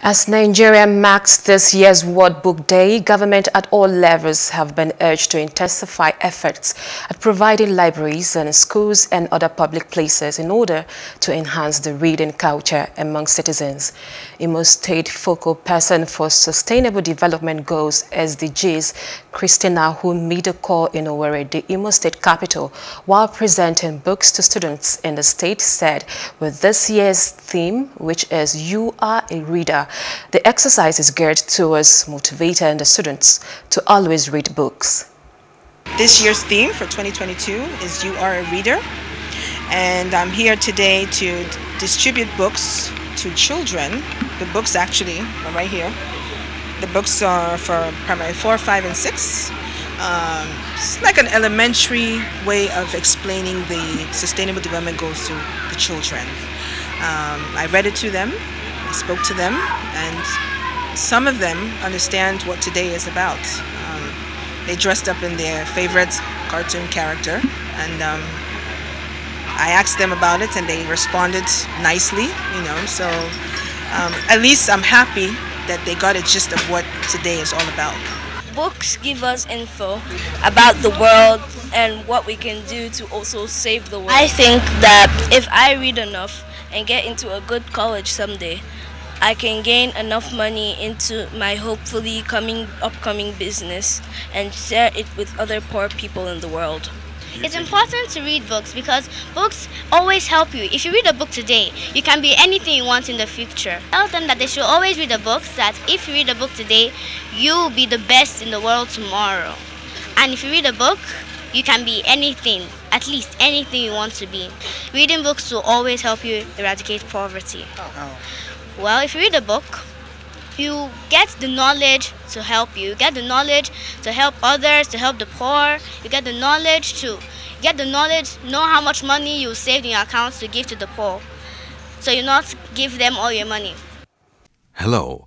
As Nigeria marks this year's World Book Day, government at all levels have been urged to intensify efforts at providing libraries and schools and other public places in order to enhance the reading culture among citizens. Imo State focal person for Sustainable Development Goals (SDGs), Christina Humideko Inowere, the Imo State capital, while presenting books to students in the state, said with this year's theme, which is "You Are a Reader," the exercise is geared towards motivating the students to always read books. This year's theme for 2022 is You Are a Reader, and I'm here today to distribute books to children. The books actually are right here. The books are for primary 4, 5, and 6. It's like an elementary way of explaining the Sustainable Development Goals to the children. I read it to them. I spoke to them, and some of them understand what today is about. They dressed up in their favorite cartoon character, and I asked them about it, and they responded nicely, you know, so at least I'm happy that they got a gist of what today is all about. Books give us info about the world and what we can do to also save the world. I think that if I read enough and get into a good college someday, I can gain enough money into my hopefully upcoming business and share it with other poor people in the world. It's important to read books because books always help you. If you read a book today, you can be anything you want in the future. Tell them that they should always read the books, that if you read a book today, you'll be the best in the world tomorrow. And if you read a book, you can be anything, at least anything you want to be. Reading books will always help you eradicate poverty. Oh. Well, if you read a book, you get the knowledge to help you. You get the knowledge to help others, to help the poor. You get the knowledge know how much money you saved in your accounts to give to the poor, so you not give them all your money. Hello.